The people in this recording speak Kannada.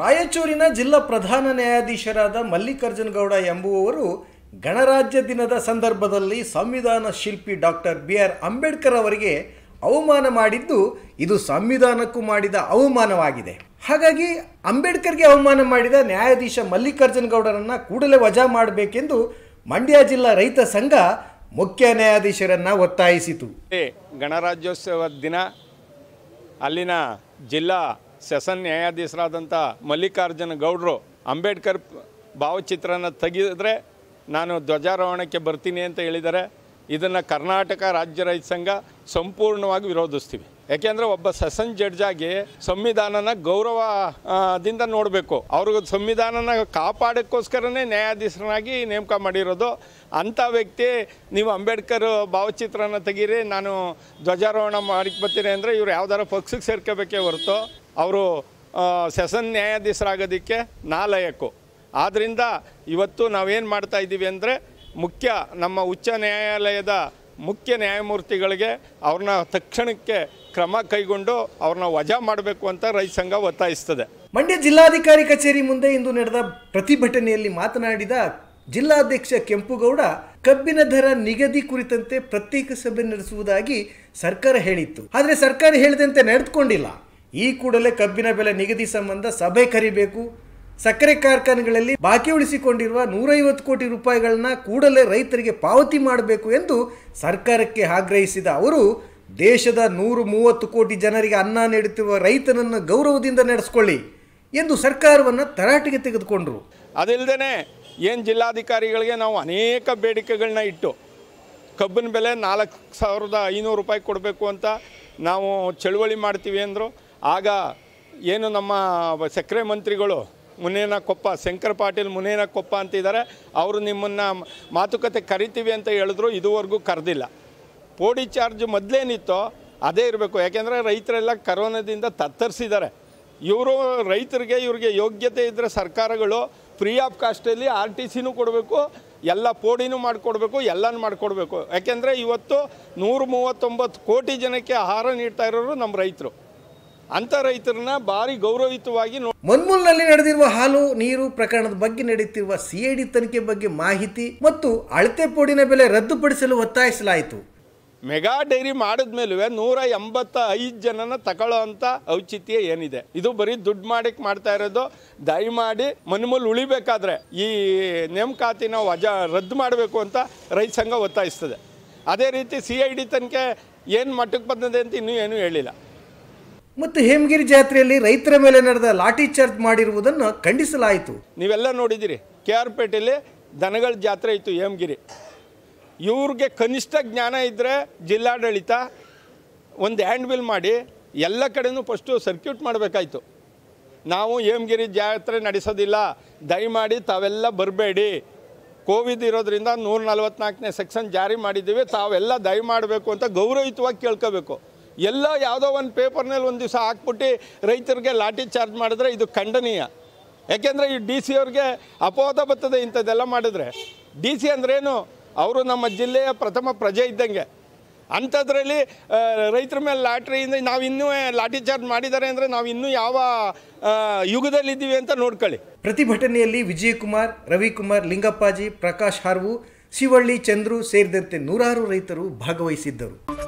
ರಾಯಚೂರಿನ ಜಿಲ್ಲಾ ಪ್ರಧಾನ ನ್ಯಾಯಾಧೀಶರಾದ ಮಲ್ಲಿಕಾರ್ಜುನ ಗೌಡ ಎಂಬುವವರು ಗಣರಾಜ್ಯ ದಿನದ ಸಂದರ್ಭದಲ್ಲಿ ಸಂವಿಧಾನ ಶಿಲ್ಪಿ ಡಾಕ್ಟರ್ ಬಿ.ಆರ್. ಅಂಬೇಡ್ಕರ್ ಅವರಿಗೆ ಅವಮಾನ ಮಾಡಿದ್ದು ಇದು ಸಂವಿಧಾನಕ್ಕೂ ಮಾಡಿದ ಅವಮಾನವಾಗಿದೆ. ಹಾಗಾಗಿ ಅಂಬೇಡ್ಕರ್ಗೆ ಅವಮಾನ ಮಾಡಿದ ನ್ಯಾಯಾಧೀಶ ಮಲ್ಲಿಕಾರ್ಜುನ ಗೌಡರನ್ನ ಕೂಡಲೇ ವಜಾ ಮಾಡಬೇಕೆಂದು ಮಂಡ್ಯ ಜಿಲ್ಲಾ ರೈತ ಸಂಘ ಮುಖ್ಯ ನ್ಯಾಯಾಧೀಶರನ್ನ ಒತ್ತಾಯಿಸಿತು. ಗಣರಾಜ್ಯೋತ್ಸವ ದಿನ ಅಲ್ಲಿನ ಜಿಲ್ಲಾ ಸೆಷನ್ ನ್ಯಾಯಾಧೀಶರಾದಂಥ ಮಲ್ಲಿಕಾರ್ಜುನ ಗೌಡರು ಅಂಬೇಡ್ಕರ್ ಭಾವಚಿತ್ರನ ತೆಗೆದ್ರೆ ನಾನು ಧ್ವಜಾರೋಹಣಕ್ಕೆ ಬರ್ತೀನಿ ಅಂತ ಹೇಳಿದ್ದಾರೆ. ಇದನ್ನು ಕರ್ನಾಟಕ ರಾಜ್ಯ ರೈತ ಸಂಘ ಸಂಪೂರ್ಣವಾಗಿ ವಿರೋಧಿಸ್ತೀವಿ. ಯಾಕೆಂದರೆ ಒಬ್ಬ ಸೆಷನ್ ಜಡ್ಜಾಗಿ ಸಂವಿಧಾನನ ಗೌರವದಿಂದ ನೋಡಬೇಕು. ಅವ್ರಿಗೆ ಸಂವಿಧಾನನ ಕಾಪಾಡೋಕ್ಕೋಸ್ಕರನೇ ನ್ಯಾಯಾಧೀಶರನ್ನಾಗಿ ನೇಮಕ ಮಾಡಿರೋದು. ಅಂಥ ವ್ಯಕ್ತಿ ನೀವು ಅಂಬೇಡ್ಕರ್ ಭಾವಚಿತ್ರನ ತೆಗೀರಿ ನಾನು ಧ್ವಜಾರೋಹಣ ಮಾಡಕ್ಕೆ ಬರ್ತೀನಿ ಅಂದರೆ ಇವ್ರು ಯಾವ್ದಾರ ಪಕ್ಷಕ್ಕೆ ಸೇರ್ಕೋಬೇಕೇ ಹೊರತು ಅವರು ಸೆಷನ್ ನ್ಯಾಯಾಧೀಶರಾಗೋದಕ್ಕೆ ನಾಲಯಕ್ಕೂ. ಆದ್ದರಿಂದ ಇವತ್ತು ನಾವೇನು ಮಾಡ್ತಾಯಿದ್ದೀವಿ ಅಂದರೆ ಮುಖ್ಯ ನಮ್ಮ ಉಚ್ಚ ನ್ಯಾಯಾಲಯದ ಮುಖ್ಯ ನ್ಯಾಯಮೂರ್ತಿಗಳಿಗೆ ಅವ್ರನ್ನ ತಕ್ಷಣಕ್ಕೆ ಕ್ರಮ ಕೈಗೊಂಡು ಅವ್ರನ್ನ ವಜಾ ಮಾಡಬೇಕು ಅಂತ ರೈತ ಸಂಘ ಒತ್ತಾಯಿಸ್ತದೆ. ಮಂಡ್ಯ ಜಿಲ್ಲಾಧಿಕಾರಿ ಕಚೇರಿ ಮುಂದೆ ಇಂದು ನಡೆದ ಪ್ರತಿಭಟನೆಯಲ್ಲಿ ಮಾತನಾಡಿದ ಜಿಲ್ಲಾಧ್ಯಕ್ಷ ಕೆಂಪುಗೌಡ ಕಬ್ಬಿನ ದರ ನಿಗದಿ ಕುರಿತಂತೆ ಪ್ರತ್ಯೇಕ ಸಭೆ ನಡೆಸುವುದಾಗಿ ಸರ್ಕಾರ ಹೇಳಿತ್ತು. ಆದರೆ ಸರ್ಕಾರ ಹೇಳಿದಂತೆ ನಡೆದುಕೊಂಡಿಲ್ಲ. ಈ ಕೂಡಲೇ ಕಬ್ಬಿನ ಬೆಲೆ ನಿಗದಿ ಸಂಬಂಧ ಸಭೆ ಕರಿಬೇಕು. ಸಕ್ಕರೆ ಕಾರ್ಖಾನೆಗಳಲ್ಲಿ ಬಾಕಿ ಉಳಿಸಿಕೊಂಡಿರುವ 150 ಕೋಟಿ ರೂಪಾಯಿಗಳನ್ನ ಕೂಡಲೇ ರೈತರಿಗೆ ಪಾವತಿ ಮಾಡಬೇಕು ಎಂದು ಸರ್ಕಾರಕ್ಕೆ ಆಗ್ರಹಿಸಿದ ಅವರು ದೇಶದ 130 ಕೋಟಿ ಜನರಿಗೆ ಅನ್ನ ನೀಡುತ್ತಿರುವ ರೈತನನ್ನು ಗೌರವದಿಂದ ನಡೆಸಿಕೊಳ್ಳಿ ಎಂದು ಸರ್ಕಾರವನ್ನು ತರಾಟೆಗೆ ತೆಗೆದುಕೊಂಡರು. ಅದಿಲ್ಲದೇ ಏನು ಜಿಲ್ಲಾಧಿಕಾರಿಗಳಿಗೆ ನಾವು ಅನೇಕ ಬೇಡಿಕೆಗಳನ್ನ ಇಟ್ಟು ಕಬ್ಬಿನ ಬೆಲೆ 4500 ರೂಪಾಯಿ ಕೊಡಬೇಕು ಅಂತ ನಾವು ಚಳುವಳಿ ಮಾಡ್ತೀವಿ ಅಂದರು. ಆಗ ಏನು ನಮ್ಮ ಸಕ್ಕರೆ ಮಂತ್ರಿಗಳು ಮುನೇನಕೊಪ್ಪ ಶಂಕರ್ ಪಾಟೀಲ್ ಮುನೇನಕೊಪ್ಪ ಅಂತಿದ್ದಾರೆ, ಅವರು ನಿಮ್ಮನ್ನು ಮಾತುಕತೆ ಕರಿತೀವಿ ಅಂತ ಹೇಳಿದ್ರು. ಇದುವರೆಗೂ ಕರೆದಿಲ್ಲ. ಪೋಡಿ ಚಾರ್ಜ್ ಮೊದಲೇನಿತ್ತೋ ಅದೇ ಇರಬೇಕು. ಯಾಕೆಂದರೆ ರೈತರೆಲ್ಲ ಕರೋನಾದಿಂದ ತತ್ತರಿಸಿದ್ದಾರೆ. ಇವರು ರೈತರಿಗೆ ಇವ್ರಿಗೆ ಯೋಗ್ಯತೆ ಇದ್ದರೆ ಸರ್ಕಾರಗಳು ಫ್ರೀ ಆಫ್ ಕಾಸ್ಟಲ್ಲಿ RTCನೂ ಕೊಡಬೇಕು, ಎಲ್ಲ ಪೋಡಿನೂ ಮಾಡಿಕೊಡ್ಬೇಕು, ಎಲ್ಲನೂ ಮಾಡಿಕೊಡ್ಬೇಕು. ಯಾಕೆಂದರೆ ಇವತ್ತು 139 ಕೋಟಿ ಜನಕ್ಕೆ ಆಹಾರ ನೀಡ್ತಾ ಇರೋರು ನಮ್ಮ ರೈತರು. ಅಂಥ ರೈತರನ್ನ ಭಾರಿ ಗೌರವಯುತವಾಗಿ ಮನ್ಮೂಲ್ನಲ್ಲಿ ನಡೆದಿರುವ ಹಾಲು ನೀರು ಪ್ರಕರಣದ ಬಗ್ಗೆ ನಡೆಯುತ್ತಿರುವ CID ತನಿಖೆ ಬಗ್ಗೆ ಮಾಹಿತಿ ಮತ್ತು ಅಳತೆ ಪೋಡಿನ ಬೆಲೆ ರದ್ದುಪಡಿಸಲು ಒತ್ತಾಯಿಸಲಾಯಿತು. ಮೆಗಾ ಡೈರಿ ಮಾಡಿದ ಮೇಲುವೆ 185 ಜನನ ತಗೊಳ್ಳೋ ಅಂಥ ಔಚಿತ್ಯ ಏನಿದೆ? ಇದು ಬರೀ ದುಡ್ಡು ಮಾಡಕ್ಕೆ ಮಾಡ್ತಾ ಇರೋದು. ದಯಮಾಡಿ ಮನ್ಮೂಲ್ ಉಳಿಬೇಕಾದ್ರೆ ಈ ನೇಮಕಾತಿನ ವಜಾ ರದ್ದು ಮಾಡಬೇಕು ಅಂತ ರೈತ ಸಂಘ ಒತ್ತಾಯಿಸ್ತದೆ. ಅದೇ ರೀತಿ CID ತನಿಖೆ ಏನು ಮಟ್ಟಕ್ಕೆ ಬಂದಿದೆ ಅಂತ ಇನ್ನೂ ಏನೂ ಹೇಳಿಲ್ಲ. ಮತ್ತು ಹೇಮಗಿರಿ ಜಾತ್ರೆಯಲ್ಲಿ ರೈತರ ಮೇಲೆ ನಡೆದ ಲಾಠಿ ಚಾರ್ಜ್ ಮಾಡಿರುವುದನ್ನು ಖಂಡಿಸಲಾಯಿತು. ನೀವೆಲ್ಲ ನೋಡಿದ್ದೀರಿ, KR ಪೇಟೆಯಲ್ಲಿ ದನಗಳ ಜಾತ್ರೆ ಇತ್ತು ಹೇಮಗಿರಿ. ಇವ್ರಿಗೆ ಕನಿಷ್ಠ ಜ್ಞಾನ ಇದ್ದರೆ ಜಿಲ್ಲಾಡಳಿತ ಒಂದು ಹ್ಯಾಂಡ್ ಬಿಲ್ ಮಾಡಿ ಎಲ್ಲ ಕಡೆಯೂ ಫಸ್ಟು ಸರ್ಕ್ಯೂಟ್ ಮಾಡಬೇಕಾಯ್ತು. ನಾವು ಹೇಮಗಿರಿ ಜಾತ್ರೆ ನಡೆಸೋದಿಲ್ಲ, ದಯಮಾಡಿ ತಾವೆಲ್ಲ ಬರಬೇಡಿ, ಕೋವಿಡ್ ಇರೋದ್ರಿಂದ 144ನೇ ಸೆಕ್ಷನ್ ಜಾರಿ ಮಾಡಿದ್ದೀವಿ, ತಾವೆಲ್ಲ ದಯಮಾಡಬೇಕು ಅಂತ ಗೌರವಯುತವಾಗಿ ಕೇಳ್ಕೋಬೇಕು. ಎಲ್ಲ ಯಾವುದೋ ಒಂದು ಪೇಪರ್ನಲ್ಲಿ ಒಂದು ದಿವಸ ಹಾಕ್ಬಿಟ್ಟು ರೈತರಿಗೆ ಲಾಠಿ ಚಾರ್ಜ್ ಮಾಡಿದ್ರೆ ಇದು ಖಂಡನೀಯ. ಯಾಕೆಂದರೆ ಈ DC ಅವ್ರಿಗೆ ಅಪವಾದ ಬರ್ತದೆ ಇಂಥದ್ದೆಲ್ಲ ಮಾಡಿದ್ರೆ. DC ಅಂದ್ರೇನು? ಅವರು ನಮ್ಮ ಜಿಲ್ಲೆಯ ಪ್ರಥಮ ಪ್ರಜೆ ಇದ್ದಂಗೆ. ಅಂಥದ್ರಲ್ಲಿ ರೈತರ ಮೇಲೆ ಲಾಟ್ರಿಯಿಂದ ನಾವು ಇನ್ನೂ ಲಾಠಿ ಚಾರ್ಜ್ ಮಾಡಿದ್ದಾರೆ ಅಂದರೆ ನಾವು ಇನ್ನೂ ಯಾವ ಯುಗದಲ್ಲಿದ್ದೀವಿ ಅಂತ ನೋಡ್ಕೊಳ್ಳಿ. ಪ್ರತಿಭಟನೆಯಲ್ಲಿ ವಿಜಯಕುಮಾರ್, ರವಿಕುಮಾರ್, ಲಿಂಗಪ್ಪಾಜಿ, ಪ್ರಕಾಶ್ ಹಾರ್ವು, ಶಿವಳ್ಳಿ, ಚಂದ್ರು ಸೇರಿದಂತೆ 100 ರೈತರು ಭಾಗವಹಿಸಿದ್ದರು.